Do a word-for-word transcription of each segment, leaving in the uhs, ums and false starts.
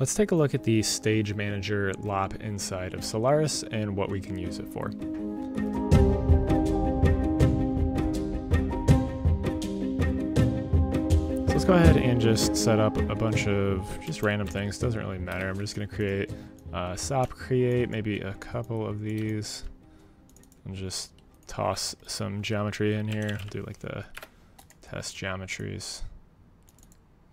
Let's take a look at the Stage Manager L O P inside of Solaris and what we can use it for. So let's go ahead and just set up a bunch of just random things. Doesn't really matter. I'm just going to create uh, stop create, maybe a couple of these, and just toss some geometry in here. I'll do like the test geometries.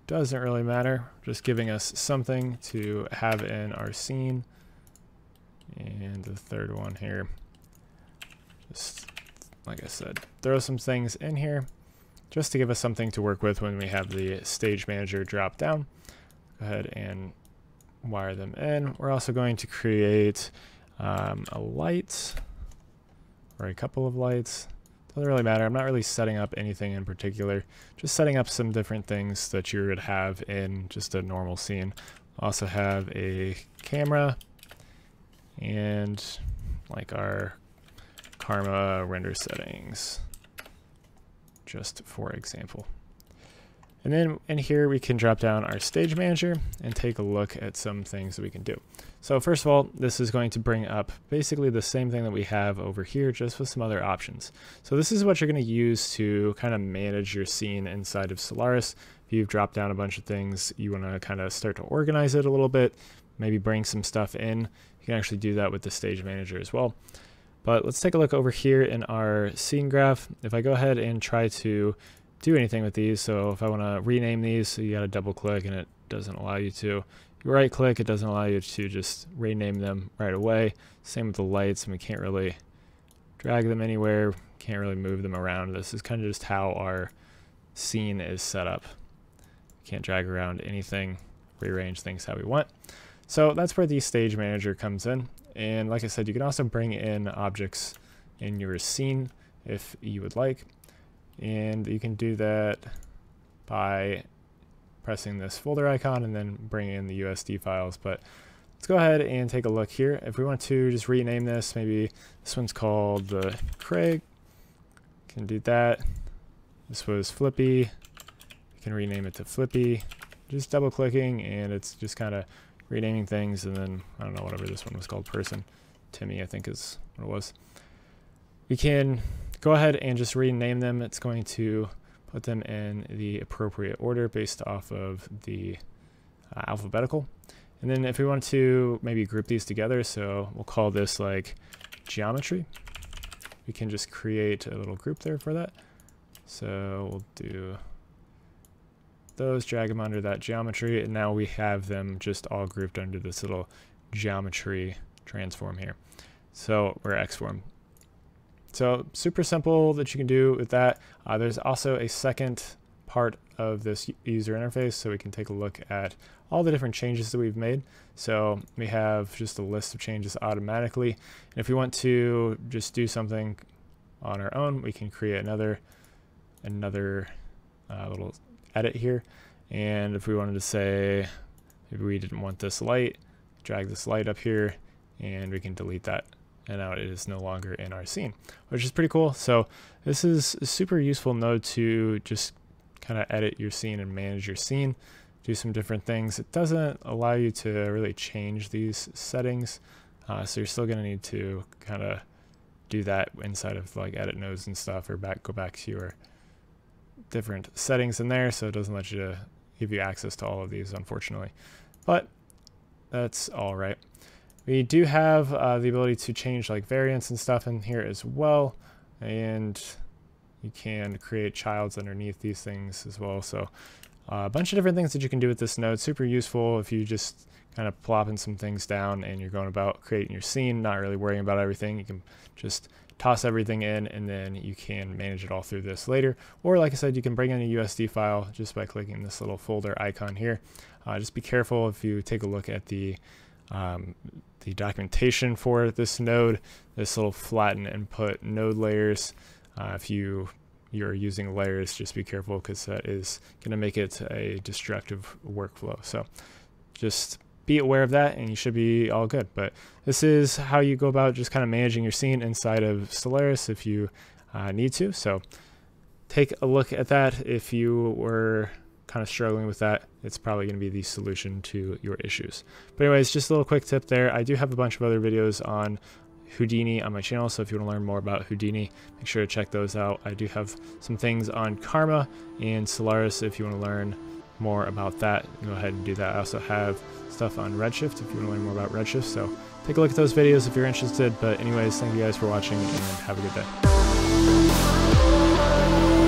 Doesn't really matter, just giving us something to have in our scene. And the third one here, just like I said, throw some things in here just to give us something to work with when we have the Stage Manager drop down. Go ahead and wire them in. We're also going to create um, a light, or a couple of lights. Doesn't really matter. I'm not really setting up anything in particular, just setting up some different things that you would have in just a normal scene. Also have a camera and like our Karma render settings, just for example. And then in here we can drop down our Stage Manager and take a look at some things that we can do. So first of all, this is going to bring up basically the same thing that we have over here, just with some other options. So this is what you're going to use to kind of manage your scene inside of Solaris. If you've dropped down a bunch of things, you want to kind of start to organize it a little bit, maybe bring some stuff in. You can actually do that with the Stage Manager as well. But let's take a look over here in our scene graph. If I go ahead and try to do anything with these, so if I want to rename these, so you got to double click and it doesn't allow you to. You right click, it doesn't allow you to just rename them right away. Same with the lights, and we can't really drag them anywhere, can't really move them around. This is kind of just how our scene is set up. Can't drag around anything, rearrange things how we want. So that's where the Stage Manager comes in. And like I said, you can also bring in objects in your scene if you would like. And you can do that by pressing this folder icon and then bring in the U S D files. But let's go ahead and take a look here. If we want to just rename this, maybe this one's called the Craig. Can do that. This was Flippy. You can rename it to Flippy. Just double clicking, and it's just kind of renaming things. And then I don't know, whatever this one was called, person. Timmy, I think, is what it was. We can go ahead and just rename them. It's going to put them in the appropriate order based off of the uh, alphabetical. And then if we want to maybe group these together, so we'll call this like geometry. We can just create a little group there for that. So we'll do those, drag them under that geometry, and now we have them just all grouped under this little geometry transform here. So we're X-form. So super simple that you can do with that. Uh, there's also a second part of this user interface, so we can take a look at all the different changes that we've made. So we have just a list of changes automatically. And if we want to just do something on our own, we can create another, another uh, little edit here. And if we wanted to say, maybe we didn't want this light, drag this light up here, and we can delete that. And now it is no longer in our scene, which is pretty cool. So this is a super useful node to just kind of edit your scene and manage your scene, do some different things. It doesn't allow you to really change these settings, uh, so you're still going to need to kind of do that inside of like edit nodes and stuff, or back go back to your different settings in there. So it doesn't let you to give you access to all of these, unfortunately, but that's all right. We do have uh, the ability to change like variants and stuff in here as well, and you can create childs underneath these things as well. So uh, a bunch of different things that you can do with this node. Super useful if you just kind of plopping some things down and you're going about creating your scene, not really worrying about everything. You can just toss everything in, and then you can manage it all through this later. Or like I said, you can bring in a U S D file just by clicking this little folder icon here. Uh, just be careful if you take a look at the Um, the documentation for this node, this little flatten and put node layers. Uh, if you, you're using layers, just be careful, because that is going to make it a destructive workflow. So just be aware of that and you should be all good. But this is how you go about just kind of managing your scene inside of Solaris if you uh, need to. So take a look at that if you were kind of struggling with that, it's probably going to be the solution to your issues. But anyways, just a little quick tip there. I do have a bunch of other videos on Houdini on my channel, so if you want to learn more about Houdini, make sure to check those out. I do have some things on Karma and Solaris if you want to learn more about that. Go ahead and do that. I also have stuff on Redshift if you want to learn more about Redshift, so take a look at those videos if you're interested. But anyways, thank you guys for watching and have a good day.